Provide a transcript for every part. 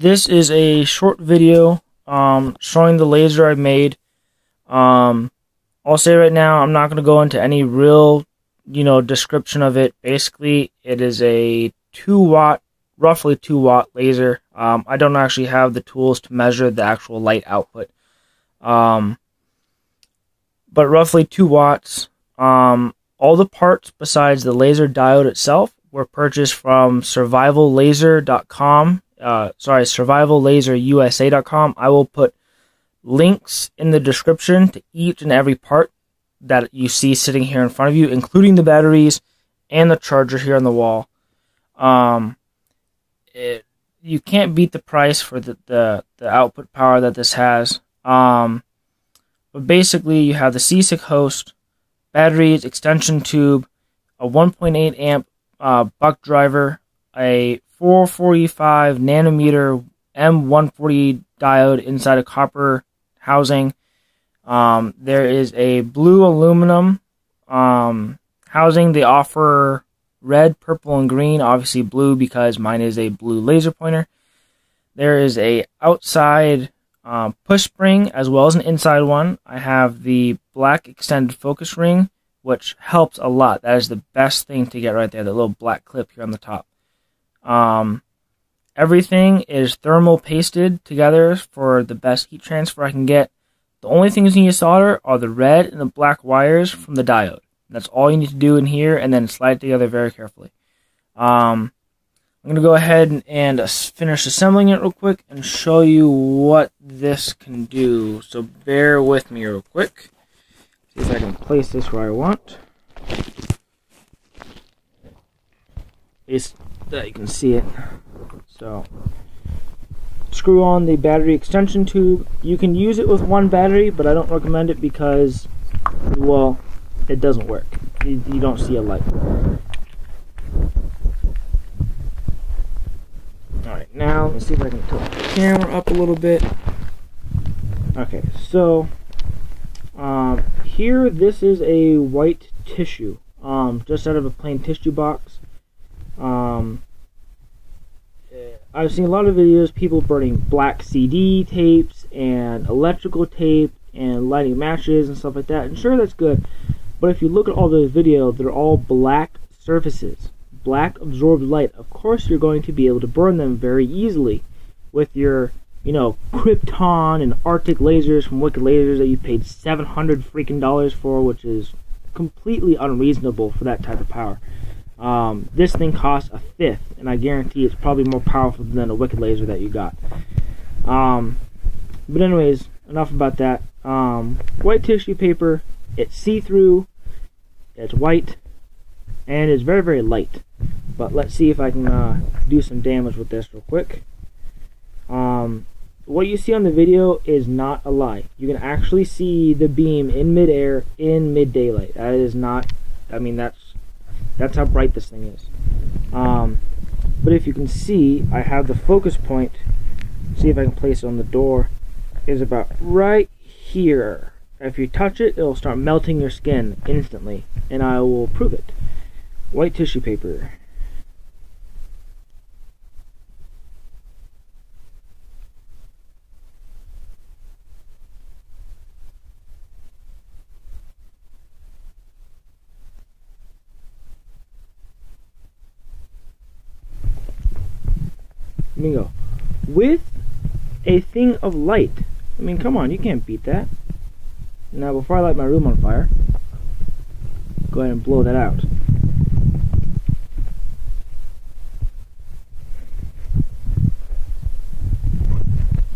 This is a short video showing the laser I made. I'll say right now, I'm not going to go into any real, description of it. Basically, it is a roughly 2 watt laser. I don't actually have the tools to measure the actual light output. But roughly 2 watts. All the parts besides the laser diode itself were purchased from SurvivalLaser.com. Sorry, SurvivalLaserUSA.com. I will put links in the description to each and every part that you see sitting here in front of you, including the batteries and the charger here on the wall. You can't beat the price for the output power that this has. But basically, you have the C6 host, batteries, extension tube, a 1.8 amp buck driver, a 445nm M140 diode inside a copper housing. There is a blue aluminum housing. They offer red, purple, and green. Obviously blue because mine is a blue laser pointer. There is a outside push spring as well as an inside one. I have the black extended focus ring, which helps a lot. That is the best thing to get right there, the little black clip here on the top. Everything is thermal pasted together for the best heat transfer I can get. The only things you need to solder are the red and the black wires from the diode. That's all you need to do in here, and then slide it together very carefully. I'm going to go ahead and finish assembling it real quick and show you what this can do. So bear with me real quick. See if I can place this where I want. It's that you can see it. So screw on the battery extension tube. You can use it with one battery, but I don't recommend it because, well, it doesn't work. You don't see a light. Alright, now let's see if I can tilt the camera up a little bit. Okay, so here this is a white tissue, just out of a plain tissue box. I've seen a lot of videos, people burning black CD tapes and electrical tape and lighting matches and stuff like that, and sure, that's good, but if you look at all those videos, they're all black surfaces. Black absorbs light. Of course you're going to be able to burn them very easily with your, Krypton and Arctic lasers from Wicked Lasers that you paid $700 freaking for, which is completely unreasonable for that type of power. This thing costs a fifth, and I guarantee it's probably more powerful than a Wicked Laser that you got. But anyways, enough about that. White tissue paper, it's see-through, it's white, and it's very, very light. But let's see if I can do some damage with this real quick. What you see on the video is not a lie. You can actually see the beam in midair in mid-daylight. That is not, that's how bright this thing is. But if you can see, I have the focus point. See if I can place it on the door. Is about right here. If you touch it, it'll start melting your skin instantly, and I will prove it. White tissue paper. Bingo. With a thing of light. I mean, come on, you can't beat that. Now, before I light my room on fire, go ahead and blow that out.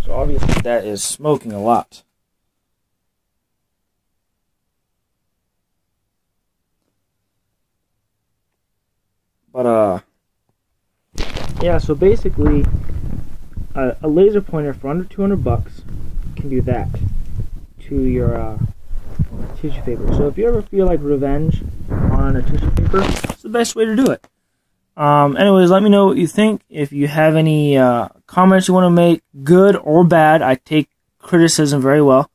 So obviously that is smoking a lot. But, yeah, so basically, a laser pointer for under 200 bucks can do that to your tissue paper. So if you ever feel like revenge on a tissue paper, it's the best way to do it. Anyways, let me know what you think. If you have any comments you want to make, good or bad, I take criticism very well.